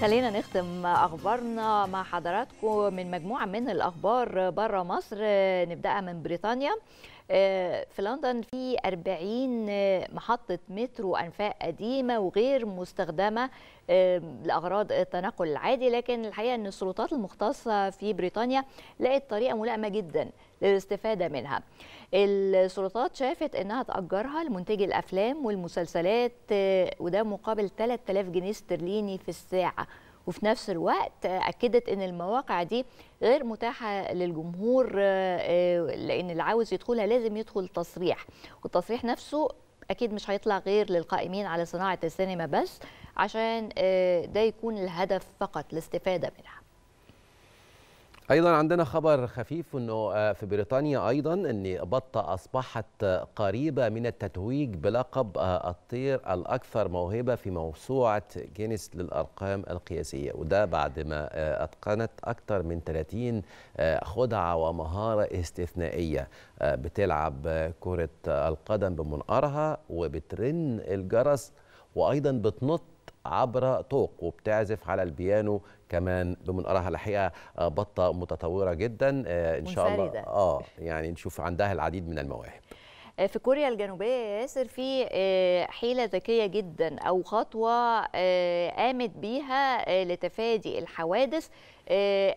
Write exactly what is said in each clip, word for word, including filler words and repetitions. خلينا نختم أخبارنا مع حضراتكم من مجموعة من الأخبار برا مصر. نبدأها من بريطانيا. في لندن في أربعين محطة مترو أنفاق قديمة وغير مستخدمة لأغراض التنقل العادي، لكن الحقيقة أن السلطات المختصة في بريطانيا لقت طريقة ملائمة جدا للاستفادة منها. السلطات شافت أنها تأجرها لمنتجي الأفلام والمسلسلات، وده مقابل ثلاثة آلاف جنيه استرليني في الساعة، وفي نفس الوقت أكدت أن المواقع دي غير متاحة للجمهور، لأن اللي عاوز يدخلها لازم يدخل تصريح، والتصريح نفسه أكيد مش هيطلع غير للقائمين على صناعة السينما بس، عشان ده يكون الهدف فقط الاستفادة منها. أيضا عندنا خبر خفيف أنه في بريطانيا أيضا أن بطة أصبحت قريبة من التتويج بلقب الطير الأكثر موهبة في موسوعة جينيس للأرقام القياسية، وده بعد ما أتقنت أكثر من ثلاثين خدعة ومهارة استثنائية. بتلعب كرة القدم بمنقارها، وبترن الجرس، وأيضا بتنط عبر طوق، وبتعزف على البيانو كمان بمنقارها. الحقيقه بطه متطوره جدا ان شاء الله. اه يعني نشوف عندها العديد من المواهب. في كوريا الجنوبيه يا ياسر في حيله ذكيه جدا او خطوه قامت بيها لتفادي الحوادث،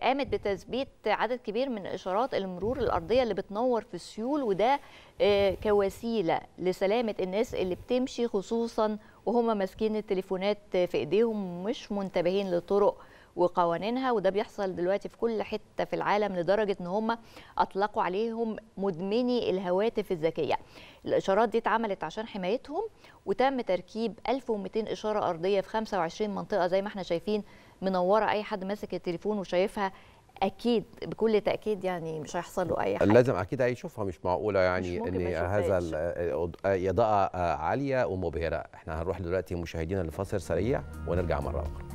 قامت بتثبيت عدد كبير من اشارات المرور الارضيه اللي بتنور في السيول، وده كوسيله لسلامه الناس اللي بتمشي، خصوصا وهم ماسكين التليفونات في ايديهم ومش منتبهين للطرق وقوانينها. وده بيحصل دلوقتي في كل حته في العالم، لدرجه ان هم اطلقوا عليهم مدمني الهواتف الذكيه. الاشارات دي اتعملت عشان حمايتهم، وتم تركيب ألف ومئتين اشاره ارضيه في خمسة وعشرين منطقه، زي ما احنا شايفين منوره، اي حد ماسك التليفون وشايفها اكيد بكل تاكيد يعني مش هيحصل له اي حاجه، لازم اكيد هيشوفها. مش معقوله يعني مش ان هذا الاضاءه عاليه ومبهره. احنا هنروح دلوقتي مشاهدينا لفاصل سريع ونرجع مره اخرى.